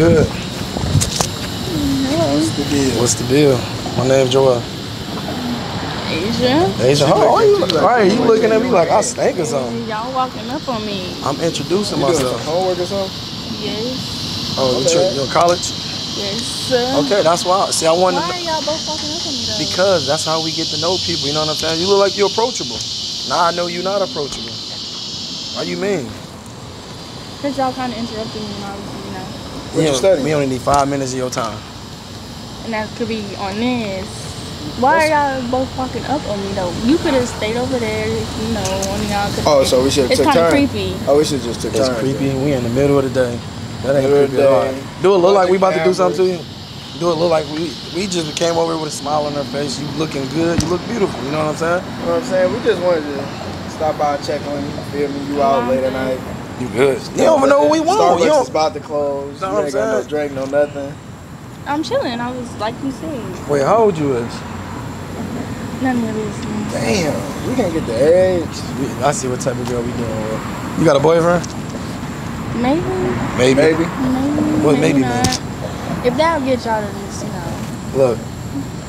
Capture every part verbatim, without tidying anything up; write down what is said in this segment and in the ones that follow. good. No. What's the deal? What's the deal? My name's Joel. Asia. Asia. Oh, oh, you look, like, right, you like, looking at me like I stink or something. Y'all walking up on me. I'm introducing you myself. Doing homework or something? Yes. Oh, okay. You're in college? Yes, sir. Okay, that's why. I, see, I wanted. Why are y'all both walking up on me though? Because that's how we get to know people. You know what I'm saying? You look like you're approachable. Now I know you're not approachable. Why you mean? Cause y'all kind of interrupted me when I was, you know. What you studying? We only need five minutes of your time. And that could be on this. Why are y'all both walking up on me though? You could have stayed over there, you know, one of y'all could. Oh, so we should have took time. It's kind of creepy. Oh, we should just take time. It's creepy. We in the middle of the day. That ain't creepy at all. Do it look like we about to do something to you? Do it look like we we just came over with a smile on our face. You looking good. You look beautiful. You know what I'm saying? You know what I'm saying? We just wanted to stop by, check on you. Feel me? You out late at night? You good? You don't even know what we want. Starbucks is about to close. You ain't got no drink, no nothing. I'm chilling. I was like you said. Wait, how old you is? None of this. Damn, we can't get the edge. I see what type of girl we doing with. You got a boyfriend? Maybe. Maybe. Maybe. Maybe. Well, maybe, maybe not. Man. If that'll get y'all to this, you know. Look,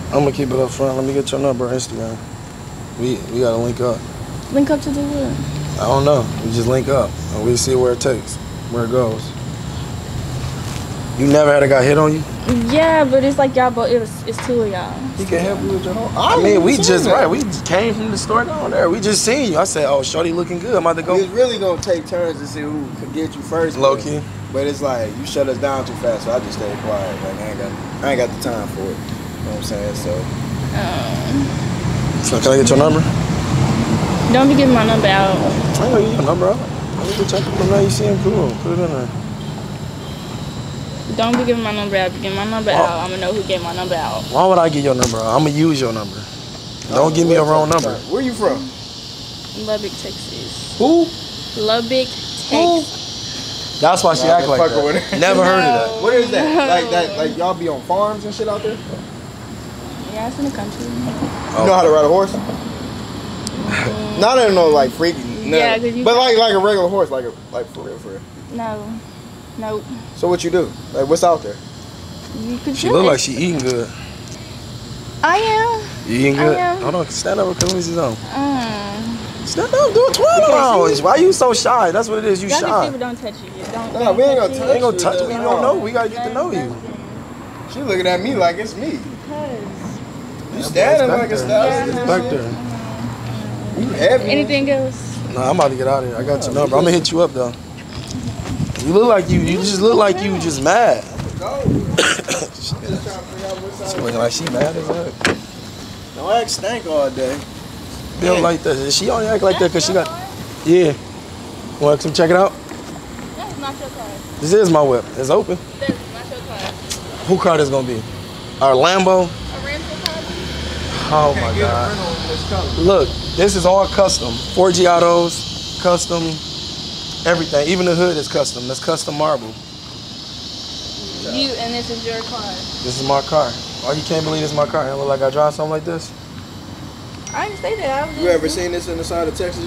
I'm gonna keep it up front. Let me get your number on Instagram. We we gotta link up. Link up to do what? I don't know. We just link up and we see where it takes, where it goes. You never had a guy hit on you? Yeah, but it's like y'all both, it was, it's two of y'all. He can help you with your home. I mean, we just, right, we came from the store down there. We just seen you. I said, oh, shorty looking good. I'm about to go. It's really going to take turns to see who could get you first. Low key. But it's like, you shut us down too fast, so I just stayed quiet. Like, I ain't got, I ain't got the time for it. You know what I'm saying? So. Um, so, can I get your number? Don't be giving my number out. I know you get your number out. I need to check them out. You see him? Cool. Put it in there. Don't be giving my number out. If you give my number wow. out, I'm gonna know who gave my number out. Why would I give your number out? I'm gonna use your number. Don't uh, give me a wrong number. From? Where you from? Lubbock, Texas. Who? Lubbock, Texas. Who? That's why she no, act like that. Never heard no. of that. What is that? Like that? Like y'all be on farms and shit out there? Yeah, it's in the country. Oh. You know how to ride a horse? Mm-hmm. Not in no like freaky. No. Yeah, cause you. But like like a regular horse, like a like for real, for real. No. Nope. So what you do? Like, what's out there? You could she look it. like she eating good. I am. You eating good? I am. Hold on, stand up because let me see something. Mm. Stand up, do a twirl. Why you so shy? That's what it is. You shy. People don't touch you. Don't, nah, don't we ain't gonna touch you. We ain't gonna touch you. We don't know. We gotta get to know you. She looking at me like it's me. Because you standing like a thousand. You heavy. Anything else? Nah, I'm about to get out of here. I got your number. I'm gonna hit you up though. You look like you, you just look like you just mad. She looking like she mad as hell. Don't act stank all day. They don't like that. She only act like that because she got, yeah. Want to come check it out? That's not your car. This is my whip. It's open. That's not your car. Who car this going to be? Our Lambo? A rental car? Oh my God. Look, this is all custom. four G autos, custom. Everything, even the hood is custom. That's custom marble. You and this is your car. This is my car. Oh, you can't believe this is my car. It look like I drive something like this. I didn't say that. I was you ever this. seen this in the side of Texas?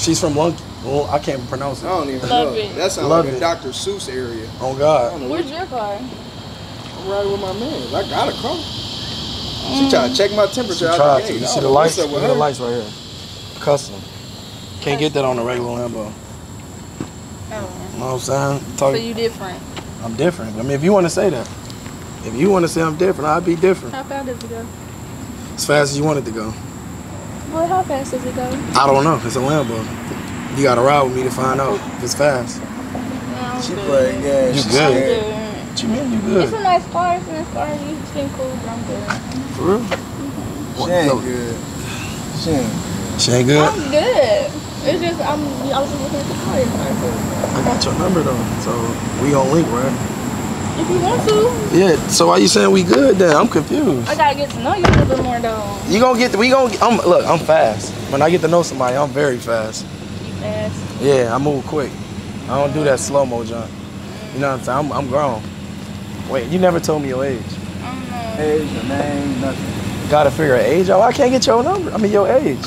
She's from Lunk. Well, I can't pronounce it. I don't even Love know. It. That sounds Love like it. a Doctor Seuss area. Oh God. Where's your car? I'm riding with my man. I got a car. Mm. She tried to check my temperature. She tried to. You see the lights? Look at the lights right here. Custom. Can't get that on a regular Lambo. Oh. You know what I'm saying? Talk, so you different? I'm different. I mean, if you want to say that. If you want to say I'm different, I'd be different. How fast does it go? As fast as you want it to go. Well, how fast does it go? I don't know. It's a Lambo. You got to ride with me to find out if it's fast. No, she playing games. You good. good. What you mean you good? It's a nice car. It's a nice car. You've been cool. I'm good. For real? Mm-hmm. She ain't no. good. She ain't. She ain't good? I'm good. It's just, I'm, I was just looking at the car. I got your number though, so we on link, right? If you want to. Yeah, so why you saying we good then? I'm confused. I gotta get to know you a little bit more though. You gonna get, we gonna, I'm, look, I'm fast. When I get to know somebody, I'm very fast. You fast? Yeah, I move quick. I don't do that slow-mo junk. You know what I'm saying? I'm, I'm grown. Wait, you never told me your age. I don't know. Age, your name, nothing. Gotta figure an age out. I can't get your number. I mean, your age.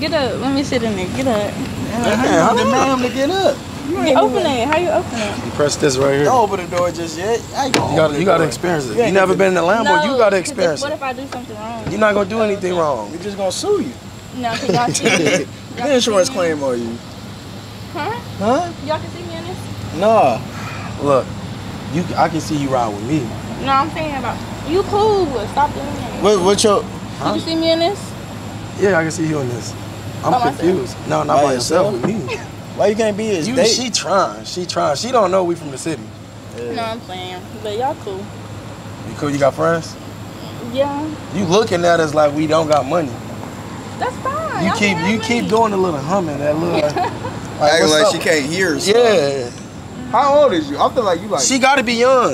Get up. Let me sit in there. Get up. Man, I, I didn't know him to get up. You ain't open it. How you open it? You press this right here. Don't open the door just yet. I you gotta, you gotta experience it. You, you never been in a Lambo. No, you gotta experience it. What if I do something wrong? You're not gonna do anything wrong. We're just gonna sue you. No, cause y'all see me. The insurance claim on you. Huh? Huh? Y'all can see me in this? Nah. Look, you. I can see you ride with me. No, I'm saying about you. Cool. Stop doing that. What? What your? Huh? Did you see me in this? Yeah, I can see you in this. I'm oh, confused. No, not by, by yourself. With me. Why you can't be his you, date? She trying. She trying. She don't know we from the city. Yeah. No, I'm playing. But y'all cool. You cool? You got friends? Yeah. You looking at us like we don't got money. That's fine. You keep you money. keep doing a little humming. That little. Like, acting like up? She can't hear us. Yeah. Mm-hmm. How old is you? I feel like you like. She got to be young.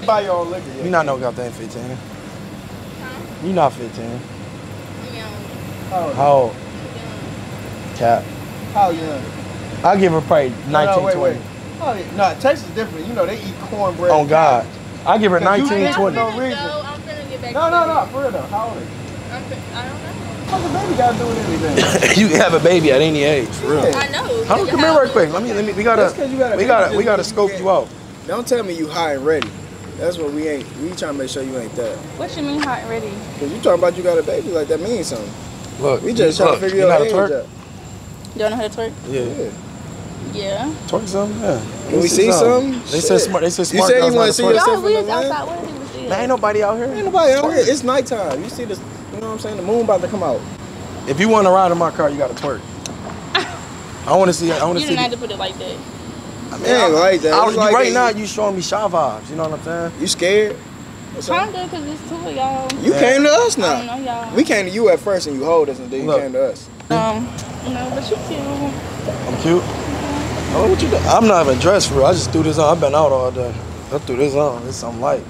You buy your own liquor. You not no goddamn fifteen. Huh? You not fifteen. Yeah. How old? How old? Cap. How young? I'll give her probably nineteen, no, no, wait, twenty. Wait. Oh, yeah. No, Texas is different. You know, they eat cornbread. Oh, God. I'll give her nineteen, twenty. No, reason. Go, I'm finna get back no, no, no. For real, though. How old are you? I'm finna, I don't know. How's a baby got to do with anything? You have a baby at any age. For real. I know. How, come here right quick. Let me, let me, we got to, we got to, we got to scope you, you out. Don't tell me you high and ready. That's what we ain't. We trying to make sure you ain't that. What you mean high and ready? Because you talking about you got a baby like that means something. Look. We just trying to figure your age out. Y'all know how to twerk? Yeah. Yeah. Yeah. Twerk something? Yeah. Can we, we see something? something? They said smart. They said smart. You said you want to see yourself in the wind? Ain't nobody out here. Ain't nobody out here. It's nighttime. You see this, you know what I'm saying? The moon about to come out. If you want to ride in my car, you got to twerk. I want to see. I want to see. You didn't have to put it like that. I mean, it ain't like that. I, I, like right a, now, you showing me shy vibes. You know what I'm saying? You scared? Kinda, because it's two of y'all. You yeah. came to us now. I don't know y'all. We came to you at first, and you hold us, and then you Look. came to us. Um. No, but you cute. I'm cute? Mm-hmm. Oh, what you do? I'm not even dressed for real. I just threw this on. I've been out all day. I threw this on. It's something light. You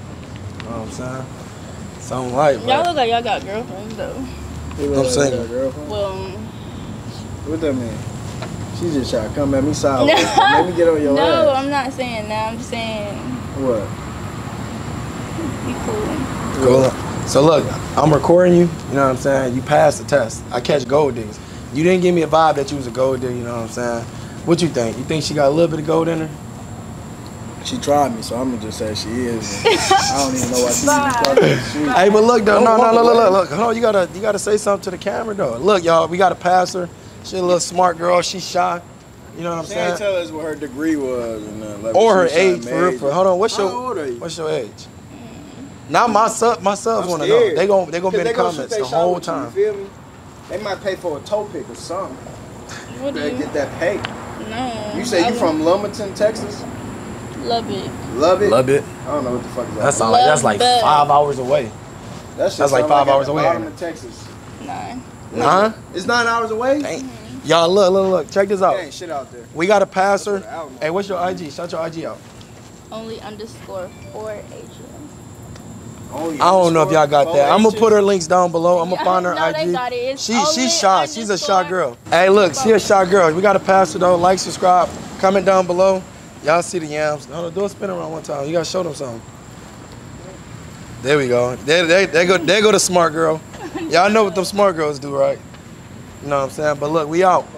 know what I'm saying? Something light. Y'all look like y'all got girlfriends, though. I'm saying. Well, what that mean? She just trying to come at me sideways. Let me get on your no, ass. No, I'm not saying that. I'm just saying. What? You cool. Cool. So, look, I'm recording you. You know what I'm saying? You passed the test. I catch gold diggers. You didn't give me a vibe that you was a gold digger, you know what I'm saying? What you think? You think she got a little bit of gold in her? She tried me, so I'm going to just say she is. I don't even know why she even talking. Hey, but look, though. No, no, no, look, look, look. No, you got you to say something to the camera, though. Look, y'all, we got to pass her. She's a little smart girl. She's shy. You know what I'm she saying? She didn't tell us what her degree was. And, uh, like or her age, for real. Hold on. What's your, How old are you? What's your age? Now my sub, my subs want to know. They're going to be in the comments the whole time. You feel me? They might pay for a toe pick or something. What do you? Better get that paid. No. You say you from Lumberton, Texas? Love it. Love it? Love it. I don't know what the fuck is that. That's, all, that's like but. five hours away. That's, that's like five like hours away. Bottom of Texas. Nine. Nine? It's nine hours away? Mm-hmm. Y'all look, look, look. Check this out. There ain't shit out there. We got a passer. Hey, what's your I G? Shout your I G out. Only underscore four H M. Oh, yeah. I don't know if y'all got that. I'm going to put her links down below. I'm going to find her no, I G. They got it. She, she's shy. She's a shy girl. Hey, look. She's a shy girl. We got to pass her, though. Like, subscribe. Comment down below. Y'all see the yams. Hold on. Do a spin around one time. You got to show them something. There we go. There, there, there, go, there go the smart girl. Y'all know what them smart girls do, right? You know what I'm saying? But look, we out.